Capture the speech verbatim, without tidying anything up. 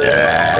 Yeah.